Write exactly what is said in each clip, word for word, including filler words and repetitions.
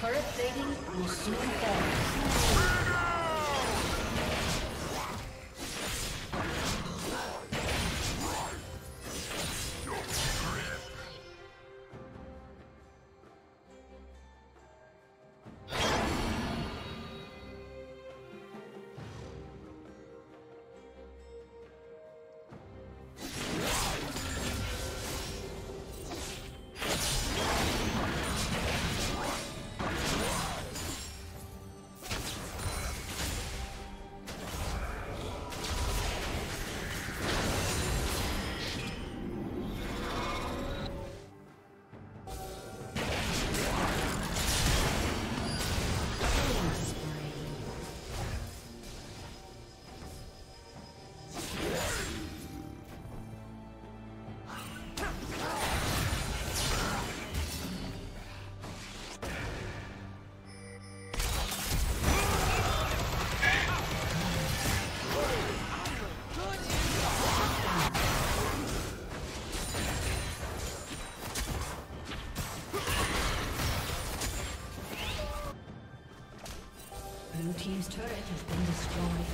Turret plating will soon fall. Blue team's turret has been destroyed.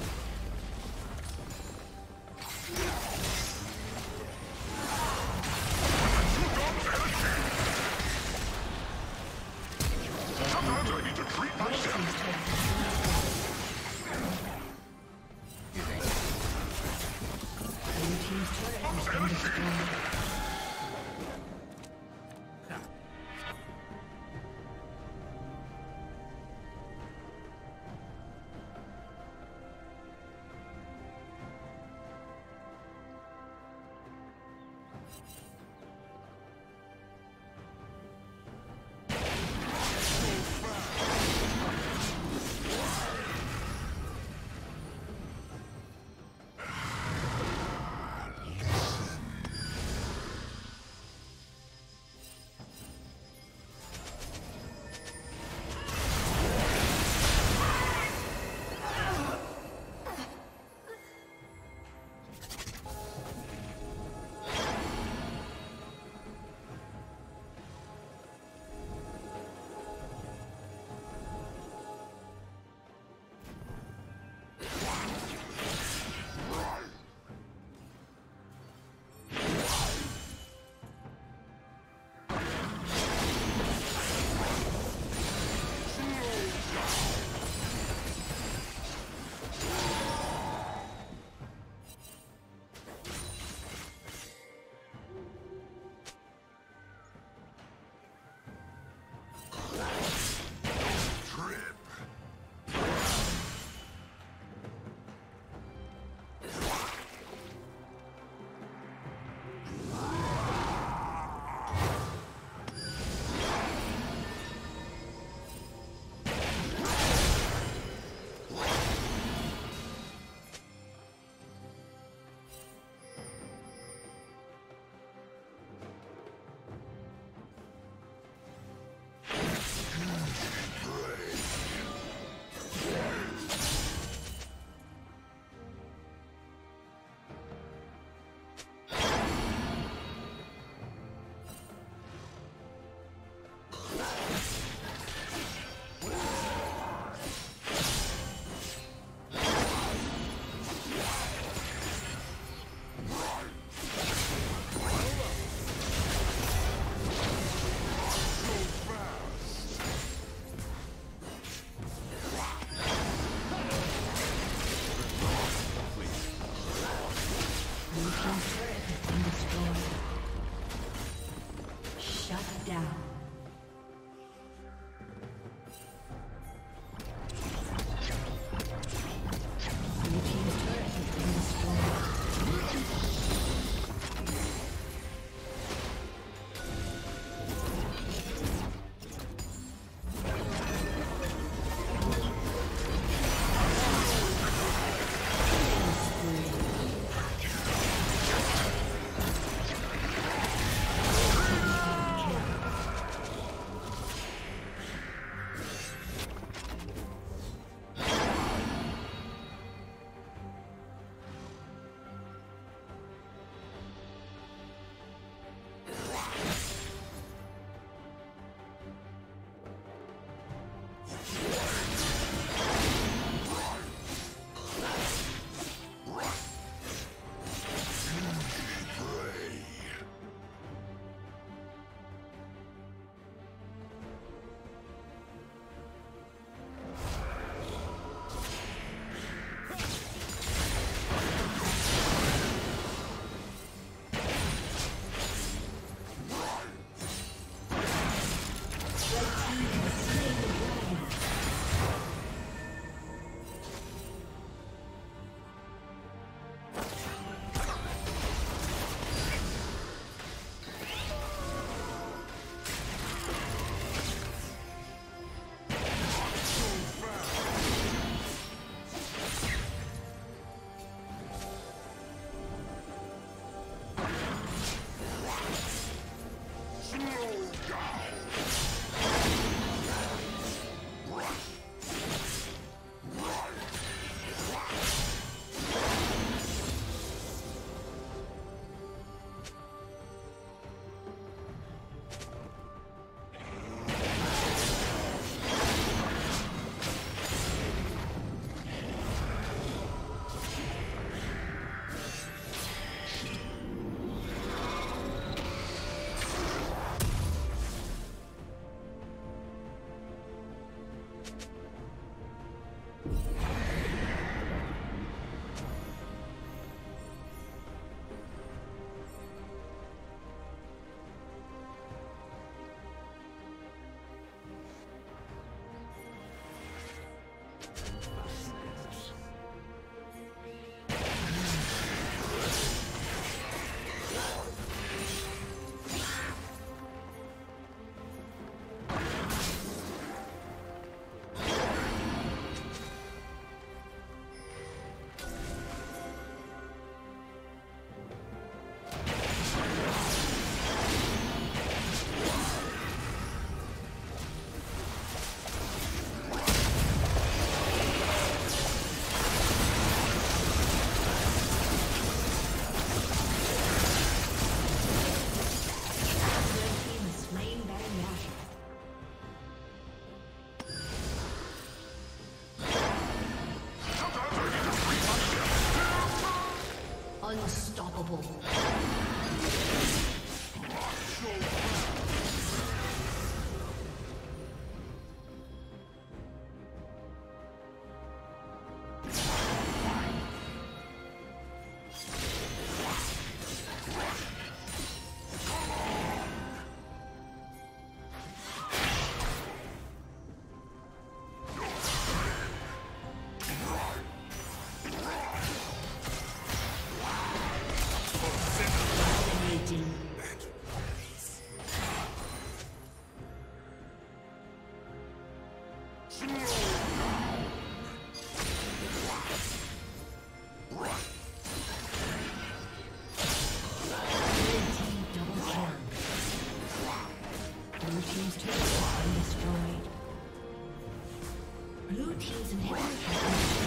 Blue team's inhibitor has been destroyed.